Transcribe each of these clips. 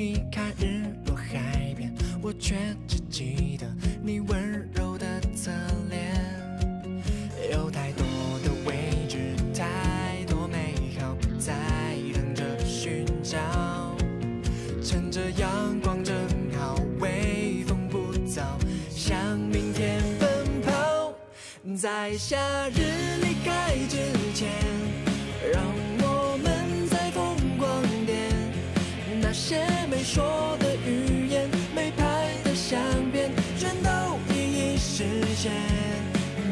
你看日落海边，我却只记得你温柔的侧脸。有太多的未知，太多美好在等着寻找。趁着阳光正好，微风不燥，向明天奔跑。在夏日离开之前，让我们再疯狂点。那些没说的语言，没拍的相片，全都一一实现。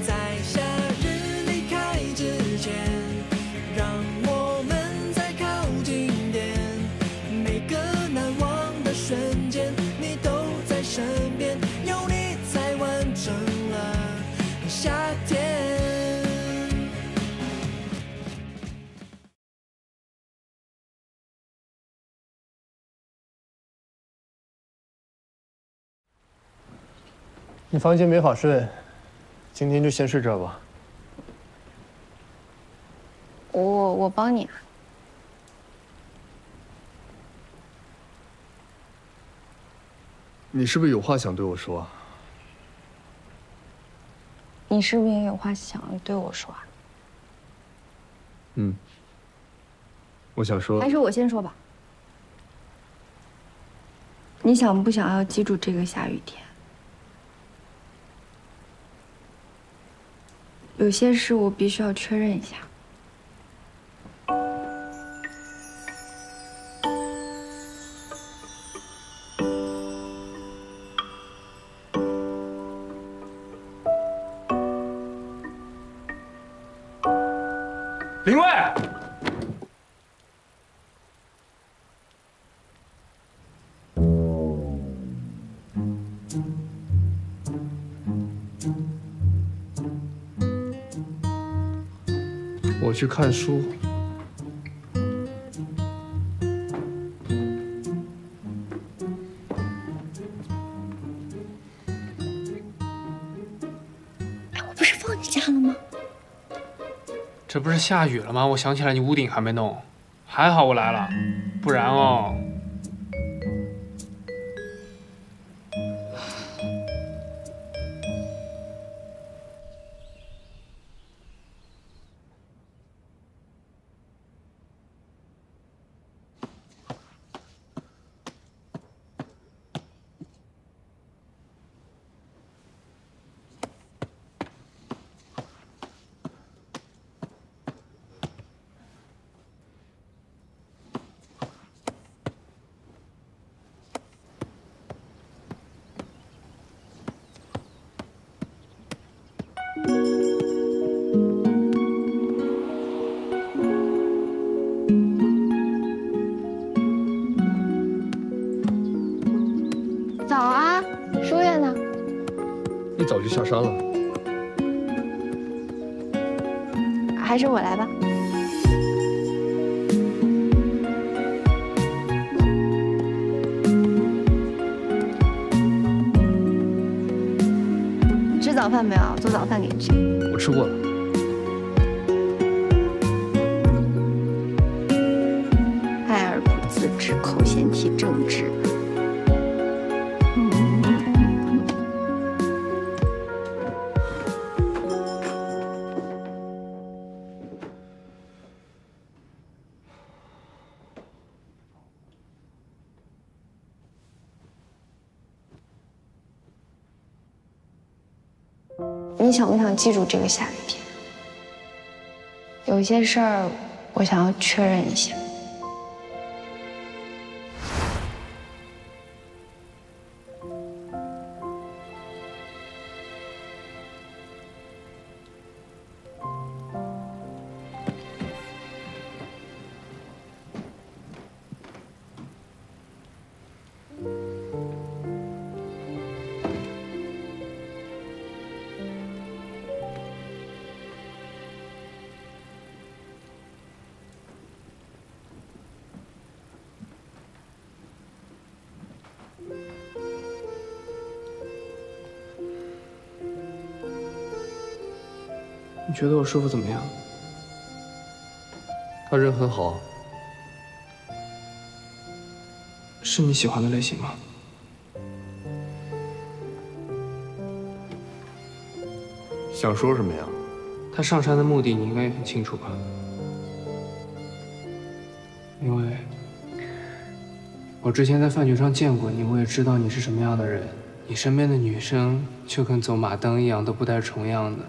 在夏日离开之前，让我们再靠近点。每个难忘的瞬间，你都在身边，有你才完整了夏天。 你房间没法睡，今天就先睡这儿吧。我帮你啊。你是不是有话想对我说啊？你是不是也有话想对我说啊？嗯。我想说。还是我先说吧。你想不想要记住这个下雨天？ 有些事我必须要确认一下。林蔚，我去看书。哎，我不是放你假了吗？这不是下雨了吗？我想起来你屋顶还没弄，还好我来了，不然哦。早就下山了，还是我来吧。吃早饭没有？做早饭给你吃。我吃过了。爱而不自知，口嫌体正直。 你想不想记住这个下雨天？有些事儿，我想要确认一下。你觉得我师傅怎么样？他人很好，是你喜欢的类型吗？想说什么呀？他上山的目的你应该也很清楚吧？因为我之前在饭局上见过你，我也知道你是什么样的人。你身边的女生就跟走马灯一样，都不带重样的。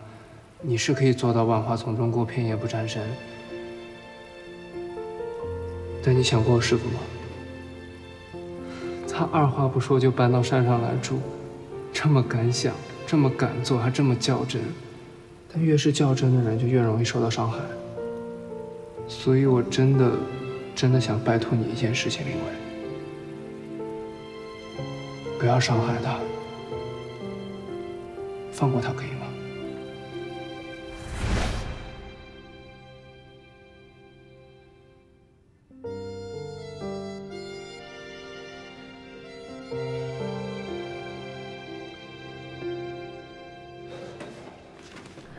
你是可以做到万花丛中过，片叶不沾身。但你想过我师父吗？ 他二话不说就搬到山上来住，这么敢想，这么敢做，还这么较真。但越是较真的人，就越容易受到伤害。所以我真的想拜托你一件事情，林薇，不要伤害他，放过他可以吗？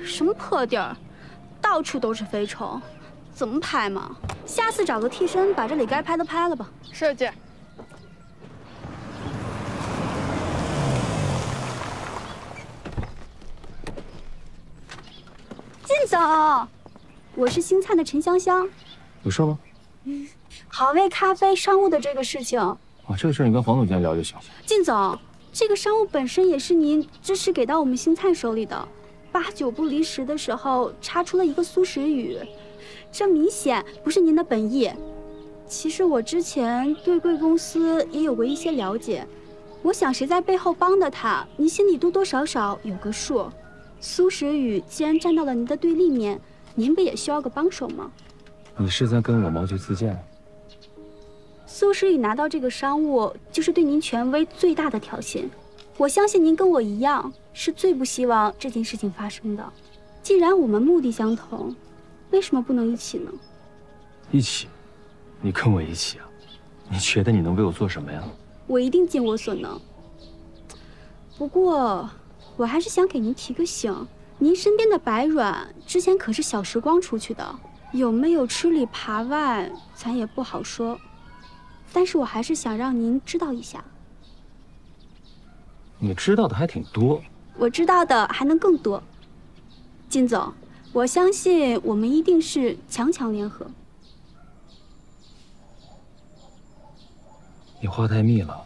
什么破地儿，到处都是飞虫，怎么拍嘛？下次找个替身，把这里该拍的拍了吧。是姐。进走，我是星灿的陈香香。有事吗？嗯，好味咖啡商务的这个事情。啊，这个事儿你跟黄总监聊就行。进总，这个商务本身也是您支持给到我们星灿手里的。 8、9不离10的时候，插出了一个苏时雨，这明显不是您的本意。其实我之前对贵公司也有过一些了解，我想谁在背后帮的他，您心里多多少少有个数。苏时雨既然站到了您的对立面，您不也需要个帮手吗？你是在跟我谋求自荐？苏时雨拿到这个商务，就是对您权威最大的挑衅。我相信您跟我一样。 是最不希望这件事情发生的。既然我们目的相同，为什么不能一起呢？一起？你跟我一起啊？你觉得你能为我做什么呀？我一定尽我所能。不过，我还是想给您提个醒：您身边的白软之前可是小时光出去的，有没有吃里扒外，咱也不好说。但是我还是想让您知道一下。你知道的还挺多。 我知道的还能更多，金总，我相信我们一定是强强联合。你话太密了。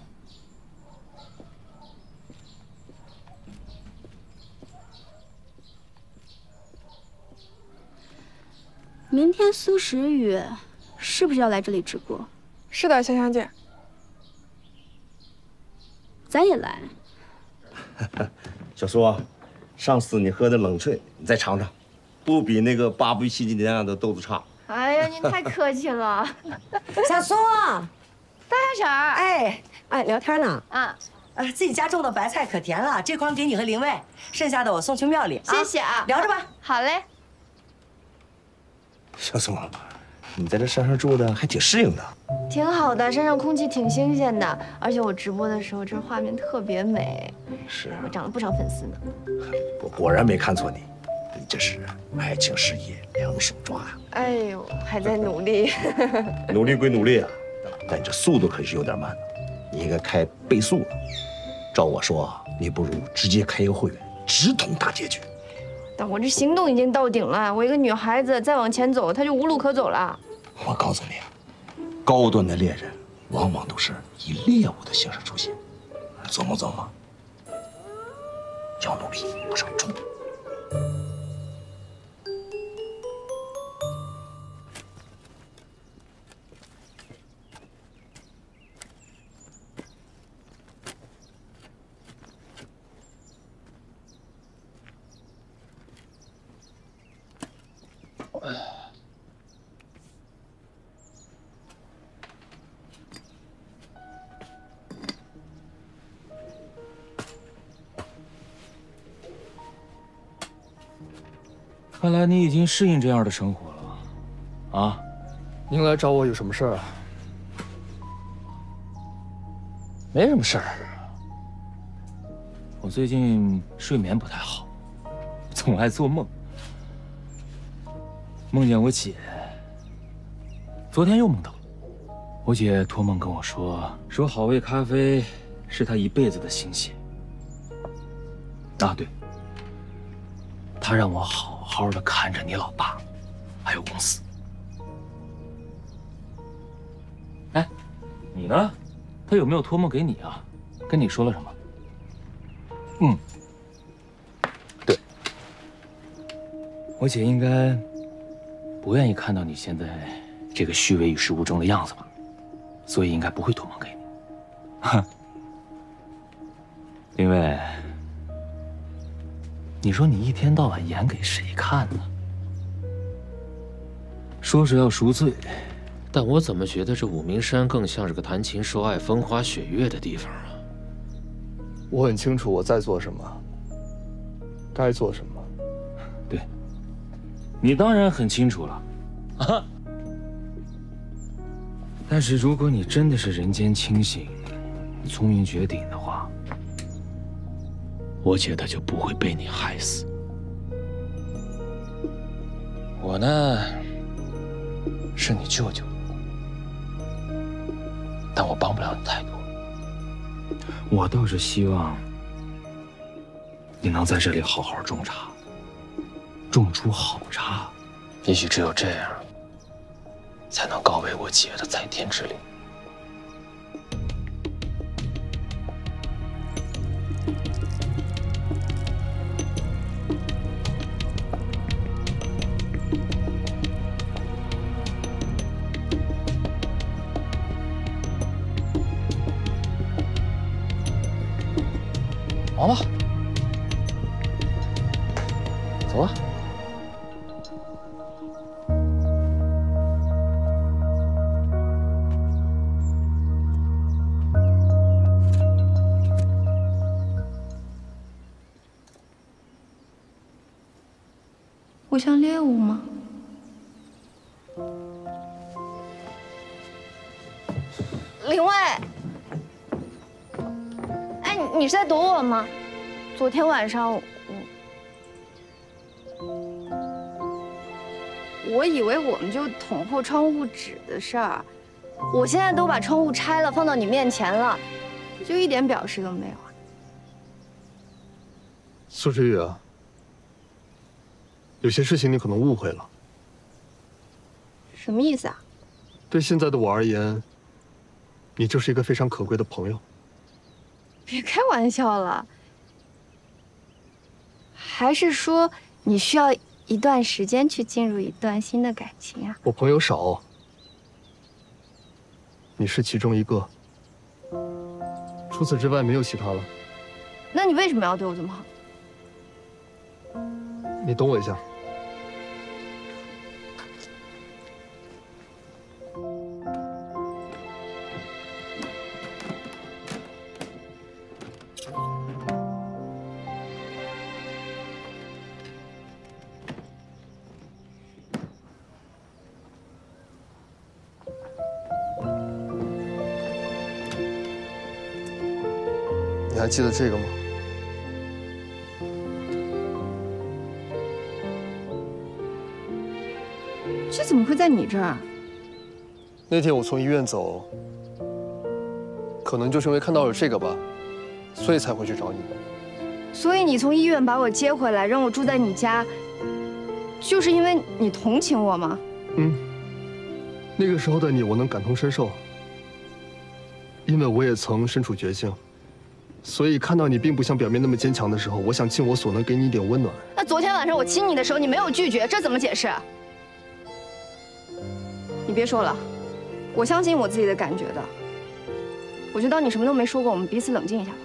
明天苏时雨是不是要来这里直播？是的，香香姐。咱也来。小苏啊，上次你喝的冷萃，你再尝尝，不比那个8不离7的豆子差。哎呀，您太客气了。小苏，大小婶儿，哎，聊天呢。啊，自己家种的白菜可甜了，这筐给你和林蔚，剩下的我送去庙里。谢谢啊，聊着吧。好嘞。小苏，你在这山上住的还挺适应的。挺好的，山上空气挺新鲜的，而且我直播的时候这画面特别美。 是、啊，我涨了不少粉丝呢。我果然没看错你，你这是爱情事业两手抓呀。哎呦，还在努力。努力归努力啊，但你这速度可是有点慢了，你应该开倍速了。照我说，你不如直接开一个会员，直通大结局。但我这行动已经到顶了，我一个女孩子再往前走，她就无路可走了。我告诉你啊，高端的猎人往往都是以猎物的形式出现，琢磨琢磨。 要努力往上冲！看来你已经适应这样的生活了，啊？您来找我有什么事儿啊？没什么事儿。我最近睡眠不太好，总爱做梦，梦见我姐。昨天又梦到了，我姐托梦跟我说好味咖啡是她一辈子的心血。啊，对，她让我好好的看着你老爸，还有公司。哎，你呢？她有没有托梦给你啊？跟你说了什么？嗯，对，我姐应该不愿意看到你现在这个虚伪与世无争的样子吧。 所以应该不会托梦给你，因为你说你一天到晚演给谁看呢？说是要赎罪，但我怎么觉得这武鸣山更像是个谈情说爱、风花雪月的地方啊？我很清楚我在做什么，该做什么。对，你当然很清楚了，啊。 但是，如果你真的是人间清醒、聪明绝顶的话，我觉得就不会被你害死。我呢，是你舅舅，但我帮不了你太多。我倒是希望你能在这里好好种茶，种出好茶。也许只有这样。 才能告慰我姐的在天之灵。忙吧，走吧。 我像猎物吗？林蔚，哎，你是在躲我吗？昨天晚上我以为我们就捅破窗户纸的事儿，我现在都把窗户拆了，放到你面前了，就一点表示都没有啊。苏之玉啊。 有些事情你可能误会了，什么意思啊？对现在的我而言，你就是一个非常可贵的朋友。别开玩笑了，还是说你需要一段时间去进入一段新的感情啊？我朋友少，你是其中一个，除此之外没有其他了。那你为什么要对我这么好？你等我一下。 你还记得这个吗？ 这怎么会在你这儿？那天我从医院走，可能就是因为看到了这个吧，所以才会去找你。所以你从医院把我接回来，让我住在你家，就是因为你同情我吗？嗯。那个时候的你，我能感同身受，因为我也曾身处绝境，所以看到你并不像表面那么坚强的时候，我想尽我所能给你一点温暖。那昨天晚上我亲你的时候，你没有拒绝，这怎么解释？ 你别说了，我相信我自己的感觉的。我就当你什么都没说过，我们彼此冷静一下吧。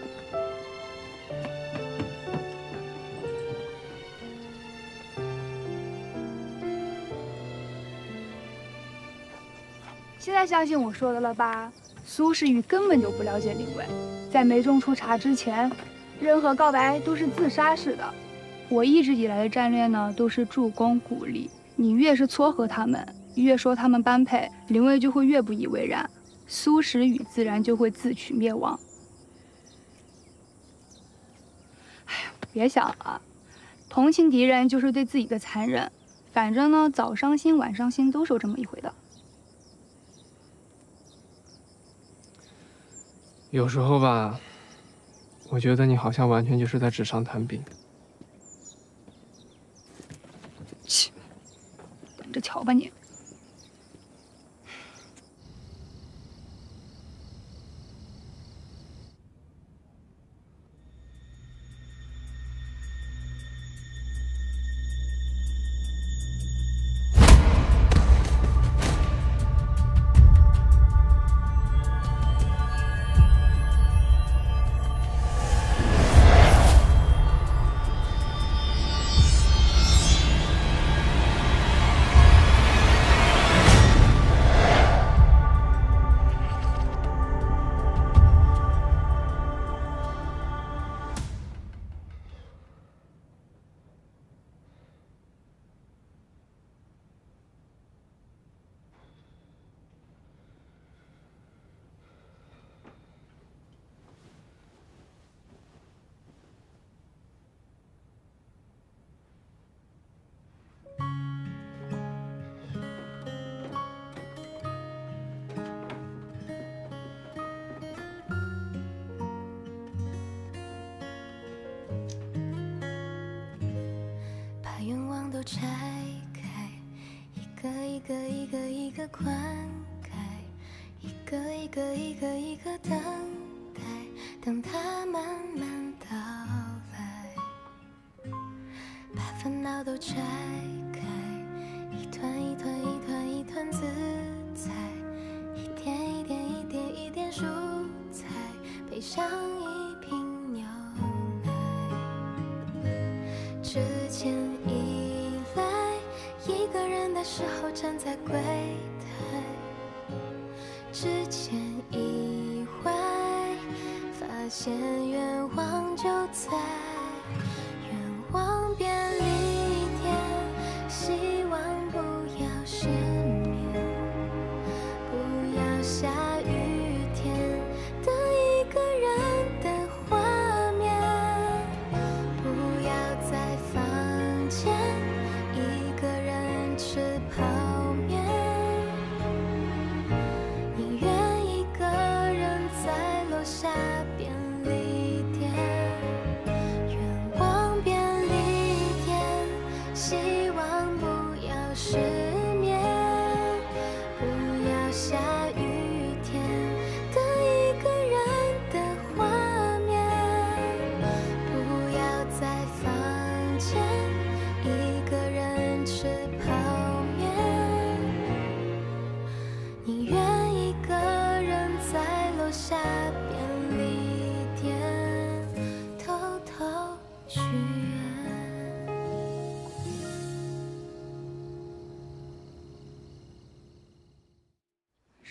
现在相信我说的了吧？苏世玉根本就不了解林蔚，在没种出茶之前，任何告白都是自杀式的。我一直以来的战略呢，都是助攻鼓励，你越是撮合他们。 越说他们般配，林蔚就会越不以为然，苏时雨自然就会自取灭亡。哎呀，别想了，同情敌人就是对自己的残忍。反正呢，早伤心晚伤心都是有这么一回的。有时候吧，我觉得你好像完全就是在纸上谈兵。切，等着瞧吧你。 拆开，一个灌溉，一个等待，等它慢慢到来。把烦恼都拆开，一团自在，一点蔬菜，配上一瓶牛奶，之前一。 一个人的时候站在柜台，之前意外发现愿望就在，愿望便利店，希望不要失眠，不要下雨天等一个人的画面，不要在房间。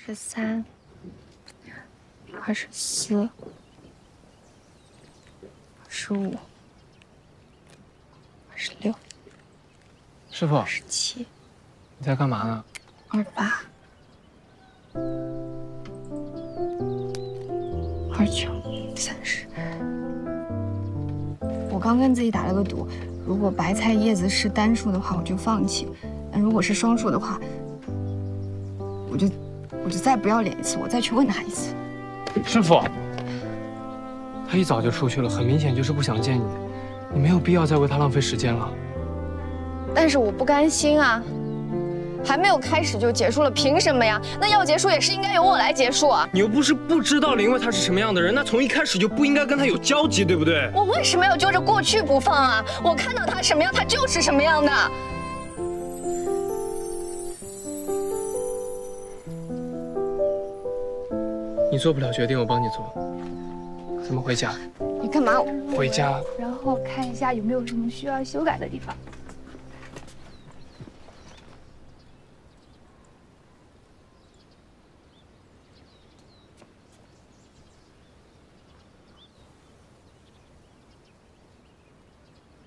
13，24，25，26，师傅，27，你在干嘛呢？28，29，30。我刚跟自己打了个赌，如果白菜叶子是单数的话，我就放弃；但如果是双数的话，我就再不要脸一次，我再去问他一次。师傅，他一早就出去了，很明显就是不想见你，你没有必要再为他浪费时间了。但是我不甘心啊，还没有开始就结束了，凭什么呀？那要结束也是应该由我来结束啊。你又不是不知道林蔚他是什么样的人，那从一开始就不应该跟他有交集，对不对？我为什么要揪着过去不放啊？我看到他什么样，他就是什么样的。 你做不了决定，我帮你做。怎么回家？你干嘛？回家。然后看一下有没有什么需要修改的地方。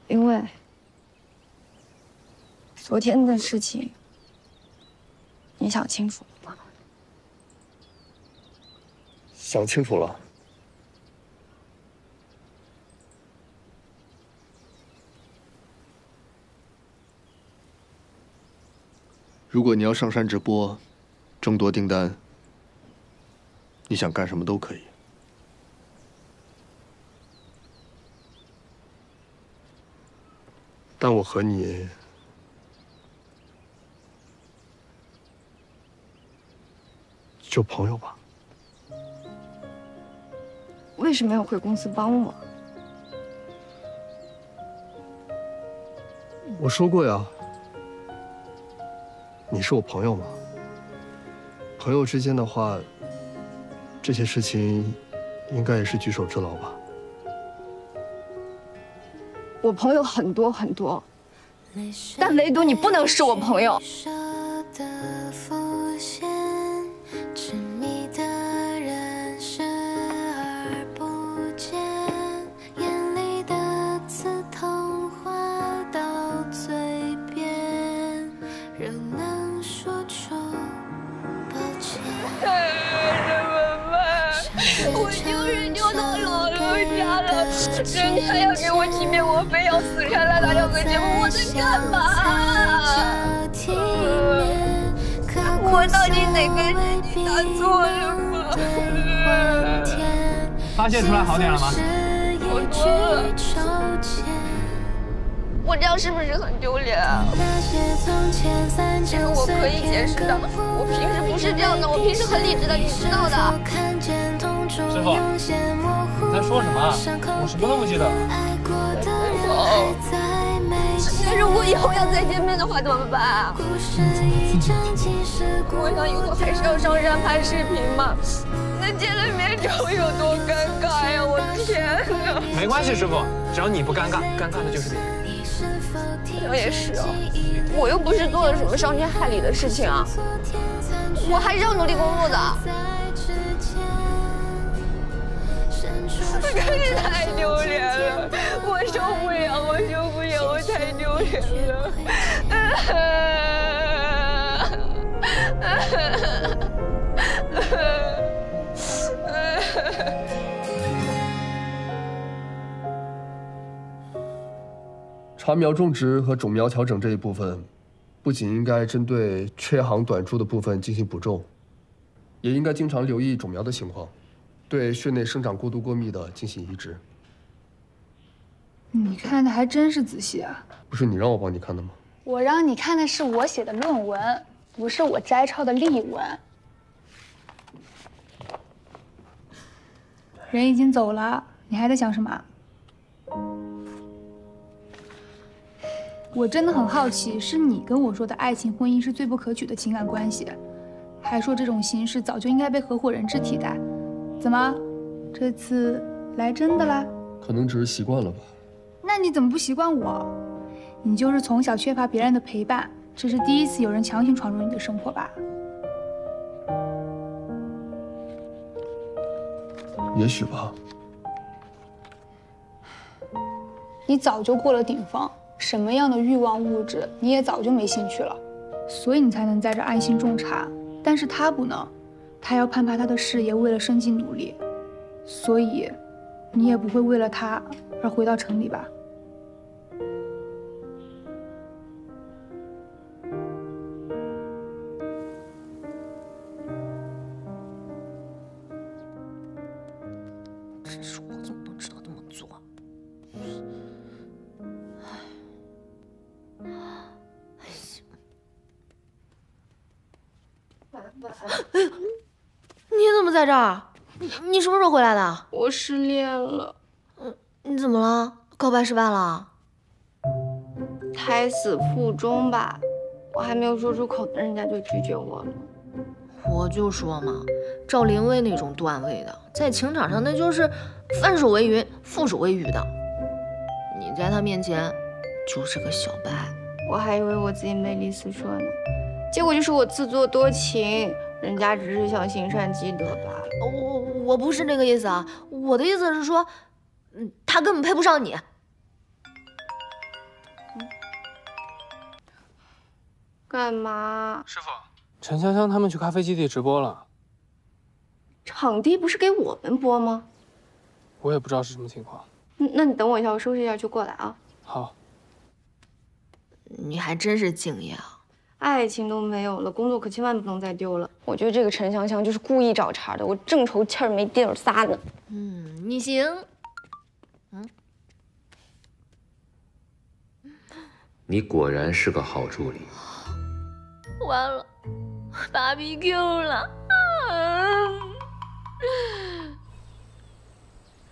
因为昨天的事情，你想清楚了吗？ 想清楚了，如果你要上山直播，争夺订单，你想干什么都可以。但我和你就朋友吧。为什么要回公司帮我？我说过呀，你是我朋友嘛。朋友之间的话，这些事情应该也是举手之劳吧。 我朋友很多很多，但唯独你不能是我朋友。人家要给我欺骗，我非要死缠烂打要个结婚，我在干嘛？我到底哪根筋打错了吗？发泄出来好点了吗？好多了。我这样是不是很丢脸啊？这个我可以解释的，我平时不是这样的，我平时很理智的，你知道的。 师傅，你在说什么？我什么都不记得。那如果以后要再见面的话怎么办啊？我想以后还是要上山拍视频嘛。那见了面之后有多尴尬呀！我天哪！没关系，师傅，只要你不尴尬，尴尬的就是别人。我也是啊，我又不是做了什么伤天害理的事情啊，我还是要努力工作的。 真是太丢脸了，我受不了，我受不了，我太丢脸了。茶苗种植和种苗调整这一部分，不仅应该针对缺航短株的部分进行补种，也应该经常留意种苗的情况。 对穴内生长过度过密的进行移植。你看的还真是仔细啊！不是你让我帮你看的吗？我让你看的是我写的论文，不是我摘抄的例文。人已经走了，你还在想什么？我真的很好奇，是你跟我说的爱情、婚姻是最不可取的情感关系，还说这种形式早就应该被合伙人制替代。 怎么，这次来真的啦？可能只是习惯了吧。那你怎么不习惯我？你就是从小缺乏别人的陪伴，这是第一次有人强行闯入你的生活吧？也许吧。你早就过了顶峰，什么样的欲望物质你也早就没兴趣了，所以你才能在这安心种茶。但是他不能。 他要攀爬他的事业，为了生计努力，所以你也不会为了他而回到城里吧？真是我怎么能知道那么做？哎，行，爸爸，哎呀。 你怎么在这儿？你什么时候回来的？我失恋了。你怎么了？告白失败了？胎死腹中吧。我还没有说出口，人家就拒绝我了。我就说嘛，赵林薇那种段位的，在情场上那就是翻手为云，覆手为雨的。你在他面前就是个小白。我还以为我自己魅力四射呢，结果就是我自作多情。 人家只是想行善积德罢了。我不是那个意思啊，我的意思是说，他根本配不上你。干嘛？师傅，陈香香他们去咖啡基地直播了。场地不是给我们播吗？我也不知道是什么情况。那你等我一下，我收拾一下就过来啊。好。你还真是敬业啊。 爱情都没有了，工作可千万不能再丢了。我觉得这个陈香香就是故意找茬的，我正愁气儿没地儿撒呢。你行。你果然是个好助理。完了 ，BBQ 了。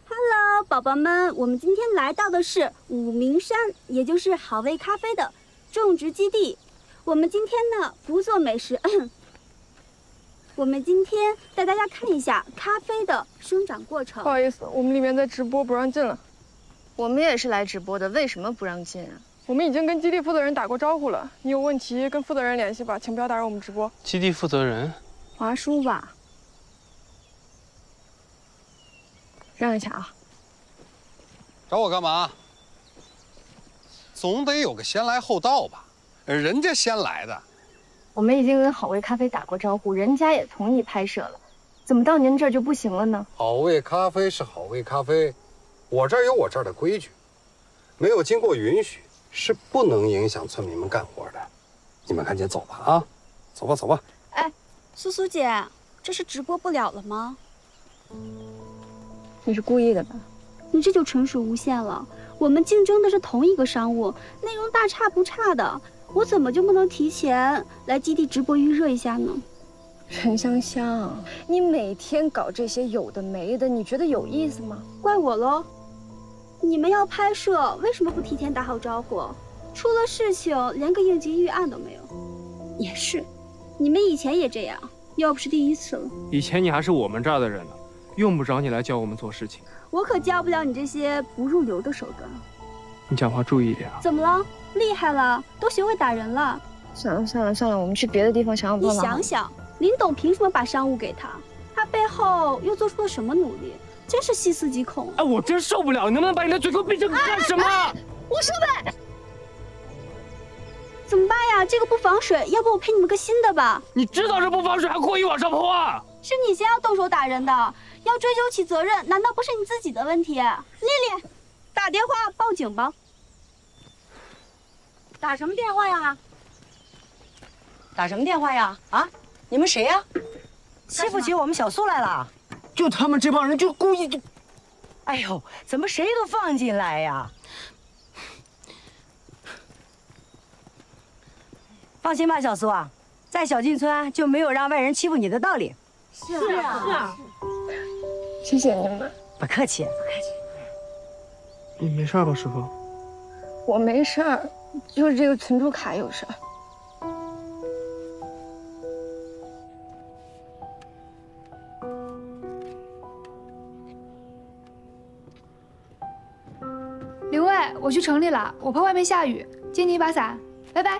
Hello， 宝宝们，我们今天来到的是武鸣山，也就是好味咖啡的种植基地。我们今天呢不做美食，我们今天带大家看一下咖啡的生长过程。不好意思，我们里面在直播，不让进了。我们也是来直播的，为什么不让进啊？ 我们已经跟基地负责人打过招呼了，你有问题跟负责人联系吧，请不要打扰我们直播。基地负责人，华叔吧，让一下啊。找我干嘛？总得有个先来后到吧，人家先来的。我们已经跟好味咖啡打过招呼，人家也同意拍摄了，怎么到您这儿就不行了呢？好味咖啡是好味咖啡，我这儿有我这儿的规矩，没有经过允许 是不能影响村民们干活的，你们赶紧走吧啊！走吧，走吧。哎，苏苏姐，这是直播不了了吗？你是故意的吧？你这就纯属诬陷了。我们竞争的是同一个商务，内容大差不差的，我怎么就不能提前来基地直播预热一下呢？沈香香，你每天搞这些有的没的，你觉得有意思吗？怪我喽。 你们要拍摄，为什么不提前打好招呼？出了事情，连个应急预案都没有。也是，你们以前也这样，要不是第一次了。以前你还是我们这儿的人呢，用不着你来教我们做事情。我可教不了你这些不入流的手段。你讲话注意一点啊！怎么了？厉害了，都学会打人了？算了算了算了，我们去别的地方想想办法。你想想，林董凭什么把商务给他？他背后又做出了什么努力？ 真是细思极恐！哎，我真受不了！你能不能把你的嘴给我闭上？干什么？我说呗，怎么办呀？这个不防水，要不我赔你们个新的吧？你知道这不防水，还故意往上泼啊？是你先要动手打人的，要追究起责任，难道不是你自己的问题？丽丽，打电话报警吧。打什么电话呀？打什么电话呀？啊，你们谁呀？欺负起我们小苏来了？ 就他们这帮人就故意就，哎呦，怎么谁都放进来呀？放心吧，小苏啊，在小进村就没有让外人欺负你的道理。是啊，是啊。谢谢你们。不客气，不客气。你没事吧，师傅？我没事儿，就是这个存储卡有事儿。 刘卫，我去城里了，我怕外面下雨，借你一把伞，拜拜。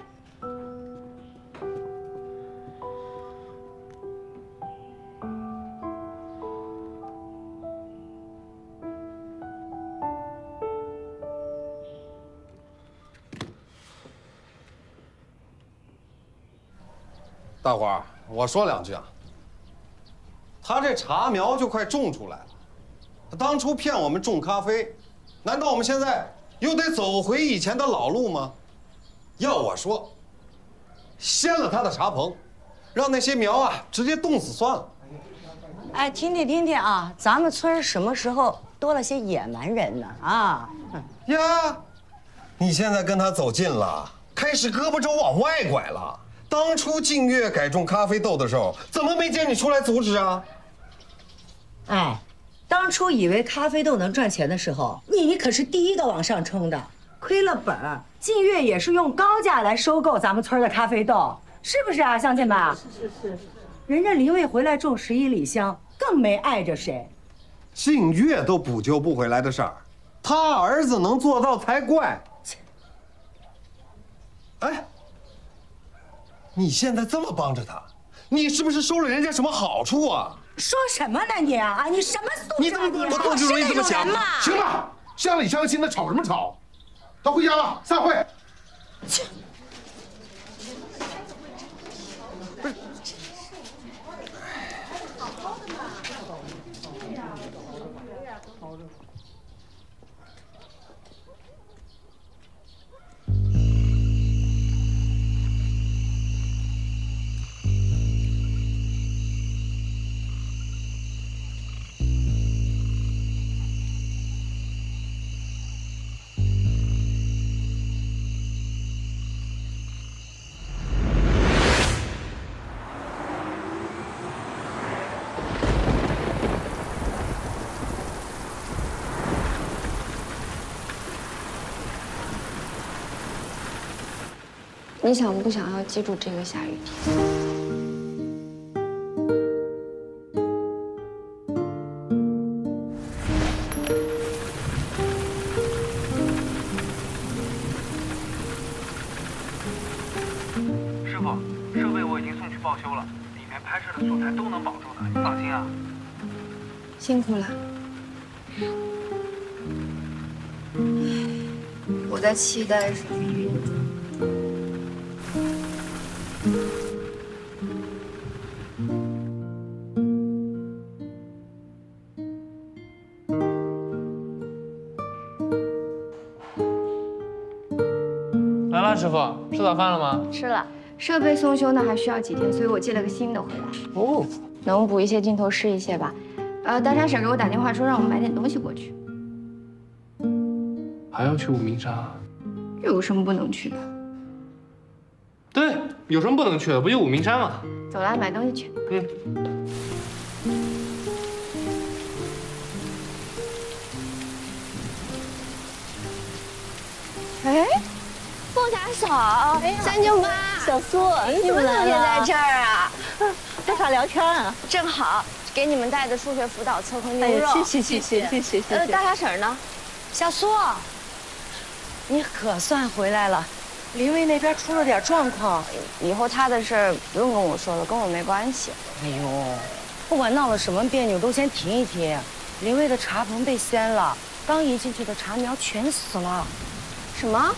大伙儿，我说两句啊，他这茶苗就快种出来了，他当初骗我们种咖啡。 难道我们现在又得走回以前的老路吗？要我说，掀了他的茶棚，让那些苗啊直接冻死算了。哎，听听听听啊，咱们村什么时候多了些野蛮人呢？啊呀，你现在跟他走近了，开始胳膊肘往外拐了。当初净月改种咖啡豆的时候，怎么没见你出来阻止啊？哎。 当初以为咖啡豆能赚钱的时候，你可是第一个往上冲的，亏了本儿。晋越也是用高价来收购咱们村的咖啡豆，是不是啊，乡亲们？是是是。人家林卫回来种11里香，更没碍着谁。晋越都补救不回来的事儿，他儿子能做到才怪。哎，你现在这么帮着他，你是不是收了人家什么好处啊？ 说什么呢你啊！你什么素质？你怎么不斗智斗勇这么想？行了，乡里乡亲的吵什么吵？都回家吧，散会。切！不是，你想不想要记住这个下雨天？ 辛苦了，我在期待是雨。来了，师傅，吃早饭了吗？吃了，设备送修呢还需要几天，所以我寄了个新的回来。哦，能补一些镜头是一些吧。 大山婶给我打电话说让我买点东西过去，还要去武鸣山啊？又有什么不能去的？对，有什么不能去的？不就武鸣山吗？走啦，买东西去。嗯。哎，凤大嫂，三舅妈，小苏，你们怎么也在这儿啊？在啥聊天啊？正好。 给你们带的数学辅导测和牛肉，谢谢。大傻婶呢？小苏，你可算回来了。林薇那边出了点状况，以后她的事不用跟我说了，跟我没关系。哎呦，不管闹了什么别扭，都先停一停。林薇的茶棚被掀了，刚移进去的茶苗全死了。什么？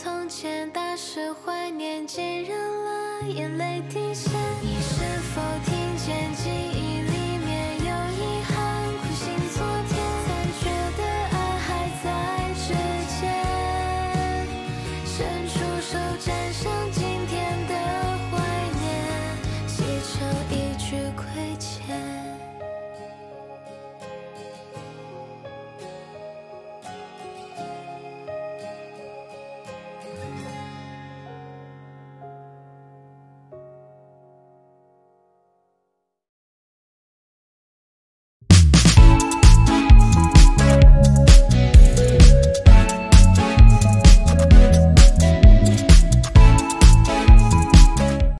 从前的事，怀念，浸润了眼泪滴下。